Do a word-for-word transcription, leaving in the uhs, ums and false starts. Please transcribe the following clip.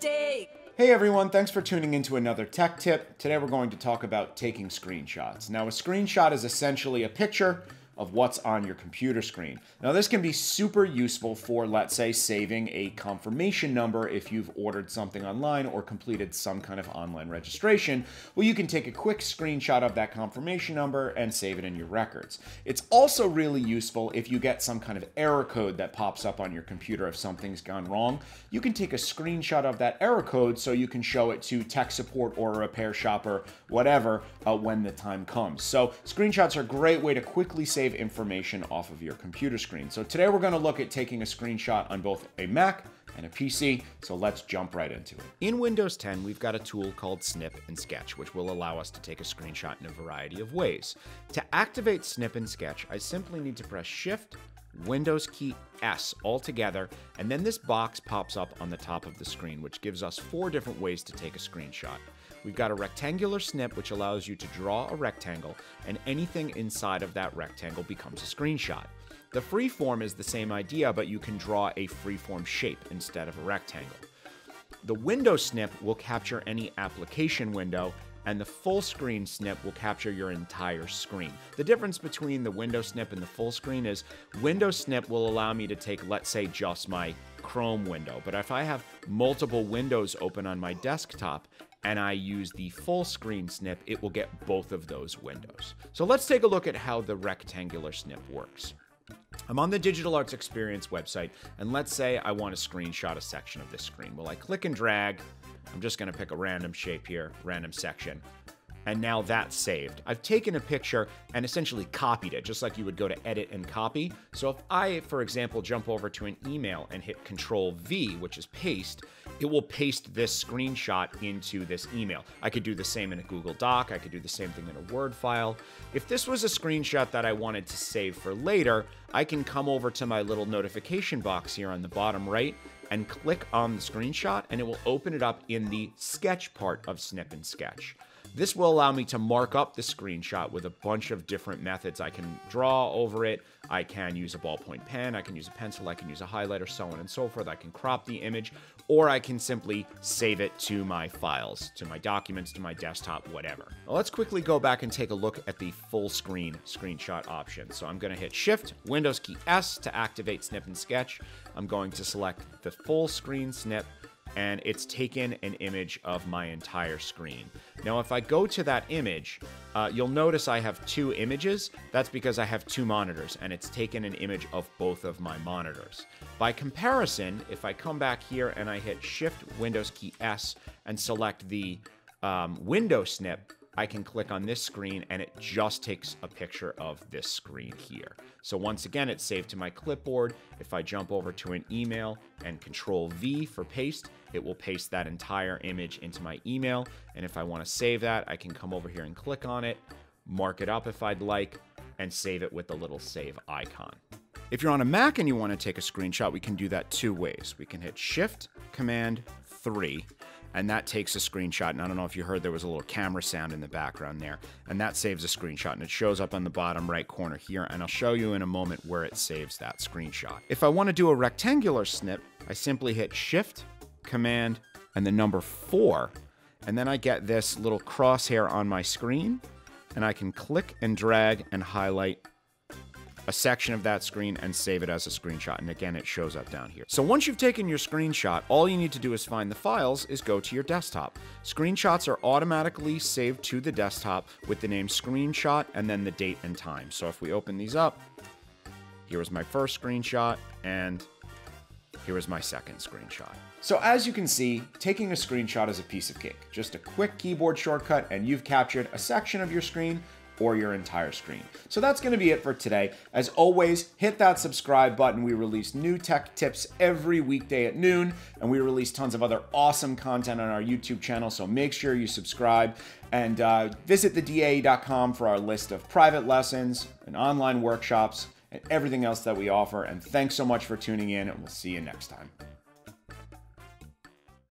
day. Hey everyone, thanks for tuning into another tech tip. Today we're going to talk about taking screenshots. Now a screenshot is essentially a picture of what's on your computer screen. Now this can be super useful for, let's say, saving a confirmation number if you've ordered something online or completed some kind of online registration. Well, you can take a quick screenshot of that confirmation number and save it in your records. It's also really useful if you get some kind of error code that pops up on your computer if something's gone wrong. You can take a screenshot of that error code so you can show it to tech support or a repair shop or whatever uh, when the time comes. So screenshots are a great way to quickly save information off of your computer screen. So today we're going to look at taking a screenshot on both a Mac and a P C, so let's jump right into it. In Windows ten, we've got a tool called Snip and Sketch, which will allow us to take a screenshot in a variety of ways. To activate Snip and Sketch, I simply need to press Shift, Windows key S all together, and then this box pops up on the top of the screen, which gives us four different ways to take a screenshot. We've got a rectangular snip, which allows you to draw a rectangle, and anything inside of that rectangle becomes a screenshot. The freeform is the same idea, but you can draw a freeform shape instead of a rectangle. The window snip will capture any application window, and the full screen snip will capture your entire screen. The difference between the window snip and the full screen is window snip will allow me to take, let's say, just my Chrome window, but if I have multiple windows open on my desktop, and I use the full screen snip, it will get both of those windows. So let's take a look at how the rectangular snip works. I'm on the Digital Arts Experience website, and let's say I want to screenshot a section of this screen. Well, I click and drag. I'm just going to pick a random shape here, random section. And now that's saved. I've taken a picture and essentially copied it, just like you would go to edit and copy. So if I, for example, jump over to an email and hit Control V, which is paste, it will paste this screenshot into this email. I could do the same in a Google Doc. I could do the same thing in a Word file. If this was a screenshot that I wanted to save for later, I can come over to my little notification box here on the bottom right and click on the screenshot, and it will open it up in the sketch part of Snip and Sketch. This will allow me to mark up the screenshot with a bunch of different methods. I can draw over it, I can use a ballpoint pen, I can use a pencil, I can use a highlighter, so on and so forth. I can crop the image, or I can simply save it to my files, to my documents, to my desktop, whatever. Now let's quickly go back and take a look at the full screen screenshot option. So I'm gonna hit Shift, Windows key S to activate Snip and Sketch. I'm going to select the full screen snip, and it's taken an image of my entire screen. Now, if I go to that image, uh, you'll notice I have two images. That's because I have two monitors, and it's taken an image of both of my monitors. By comparison, if I come back here and I hit Shift, Windows key S, and select the um, window snip, I can click on this screen and it just takes a picture of this screen here. So once again, it's saved to my clipboard. If I jump over to an email and Control V for paste, it will paste that entire image into my email. And if I want to save that, I can come over here and click on it, mark it up if I'd like, and save it with the little save icon. If you're on a Mac and you want to take a screenshot, we can do that two ways. We can hit Shift, Command, three, and that takes a screenshot. And I don't know if you heard, there was a little camera sound in the background there, and that saves a screenshot, and it shows up on the bottom right corner here, and I'll show you in a moment where it saves that screenshot. If I want to do a rectangular snip, I simply hit Shift, Command, and the number four, and then I get this little crosshair on my screen, and I can click and drag and highlight a section of that screen and save it as a screenshot. And again, it shows up down here. So once you've taken your screenshot, all you need to do is find the files, is go to your desktop. Screenshots are automatically saved to the desktop with the name screenshot and then the date and time. So if we open these up, here was my first screenshot and here is my second screenshot. So as you can see, taking a screenshot is a piece of cake. Just a quick keyboard shortcut and you've captured a section of your screen or your entire screen. So that's gonna be it for today. As always, hit that subscribe button. We release new tech tips every weekday at noon, and we release tons of other awesome content on our YouTube channel, so make sure you subscribe, and uh, visit the D A E dot com for our list of private lessons and online workshops and everything else that we offer, and thanks so much for tuning in, and we'll see you next time.